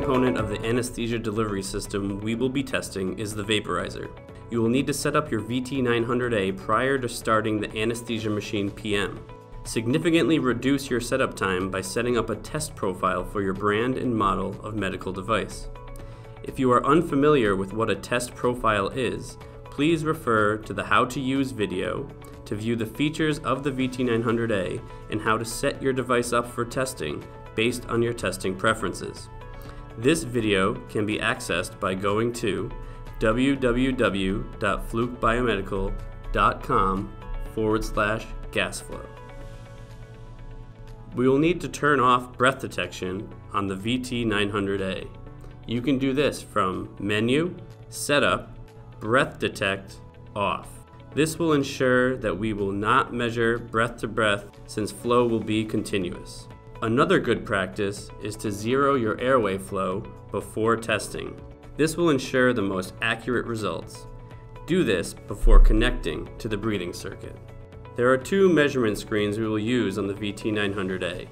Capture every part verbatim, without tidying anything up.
component of the anesthesia delivery system we will be testing is the vaporizer. You will need to set up your V T nine hundred A prior to starting the anesthesia machine P M. Significantly reduce your setup time by setting up a test profile for your brand and model of medical device. If you are unfamiliar with what a test profile is, please refer to the How to Use video to view the features of the V T nine hundred A and how to set your device up for testing based on your testing preferences. This video can be accessed by going to w w w dot fluke biomedical dot com forward slash gasflow. We will need to turn off breath detection on the V T nine hundred A. You can do this from Menu, Setup, Breath Detect, Off. This will ensure that we will not measure breath to breath since flow will be continuous. Another good practice is to zero your airway flow before testing. This will ensure the most accurate results. Do this before connecting to the breathing circuit. There are two measurement screens we will use on the V T nine hundred A.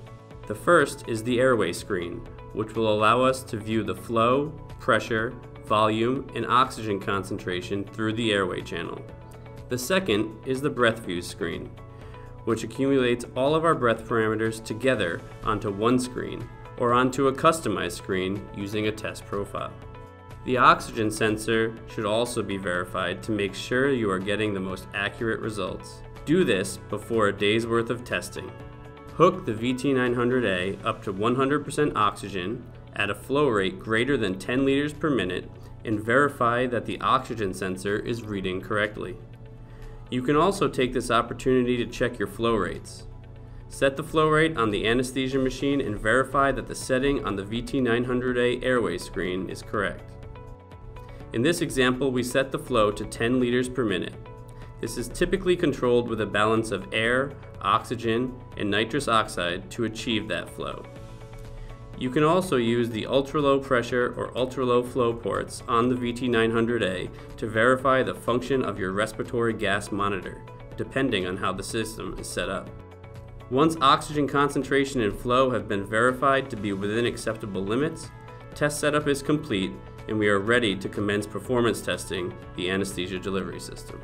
The first is the airway screen, which will allow us to view the flow, pressure, volume, and oxygen concentration through the airway channel. The second is the breath view screen, which accumulates all of our breath parameters together onto one screen or onto a customized screen using a test profile. The oxygen sensor should also be verified to make sure you are getting the most accurate results. Do this before a day's worth of testing. Hook the V T nine hundred A up to one hundred percent oxygen at a flow rate greater than ten liters per minute and verify that the oxygen sensor is reading correctly. You can also take this opportunity to check your flow rates. Set the flow rate on the anesthesia machine and verify that the setting on the V T nine hundred A airway screen is correct. In this example, we set the flow to ten liters per minute. This is typically controlled with a balance of air, oxygen, and nitrous oxide to achieve that flow. You can also use the ultra-low pressure or ultra-low flow ports on the V T nine hundred A to verify the function of your respiratory gas monitor, depending on how the system is set up. Once oxygen concentration and flow have been verified to be within acceptable limits, test setup is complete and we are ready to commence performance testing the anesthesia delivery system.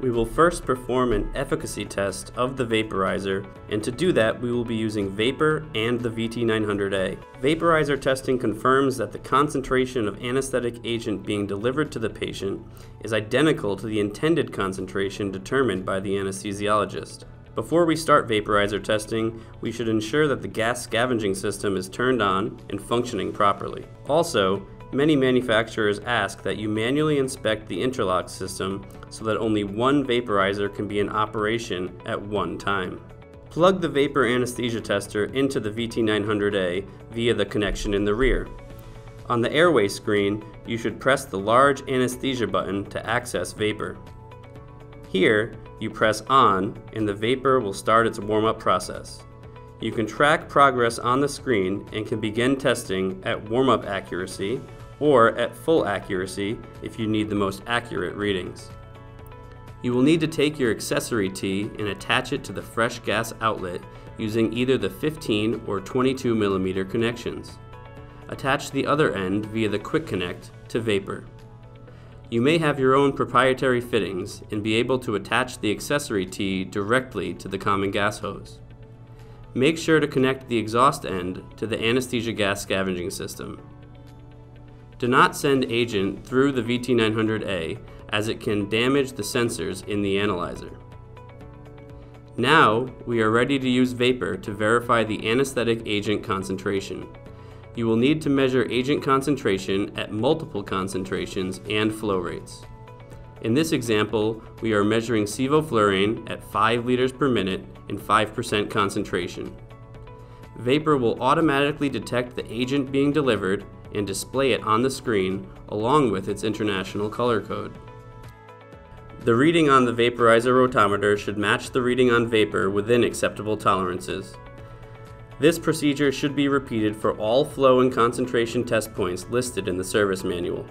We will first perform an efficacy test of the vaporizer, and to do that we will be using vapor and the V T nine hundred A. Vaporizer testing confirms that the concentration of anesthetic agent being delivered to the patient is identical to the intended concentration determined by the anesthesiologist. Before we start vaporizer testing, we should ensure that the gas scavenging system is turned on and functioning properly. Also, many manufacturers ask that you manually inspect the interlock system so that only one vaporizer can be in operation at one time. Plug the vapor anesthesia tester into the V T nine hundred A via the connection in the rear. On the airway screen, you should press the large anesthesia button to access vapor. Here, you press on and the vapor will start its warm-up process. You can track progress on the screen and can begin testing at warm-up accuracy or at full accuracy if you need the most accurate readings. You will need to take your accessory tee and attach it to the fresh gas outlet using either the fifteen or twenty-two millimeter connections. Attach the other end via the quick connect to vapor. You may have your own proprietary fittings and be able to attach the accessory tee directly to the common gas hose. Make sure to connect the exhaust end to the anesthesia gas scavenging system. Do not send agent through the V T nine hundred A as it can damage the sensors in the analyzer. Now we are ready to use vapor to verify the anesthetic agent concentration. You will need to measure agent concentration at multiple concentrations and flow rates. In this example, we are measuring sevoflurane at five liters per minute and five percent concentration. Vapor will automatically detect the agent being delivered and display it on the screen along with its international color code. The reading on the vaporizer rotometer should match the reading on vapor within acceptable tolerances. This procedure should be repeated for all flow and concentration test points listed in the service manual.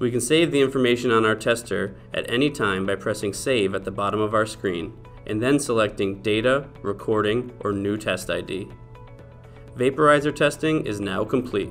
We can save the information on our tester at any time by pressing Save at the bottom of our screen and then selecting Data, Recording, or New Test I D. Vaporizer testing is now complete.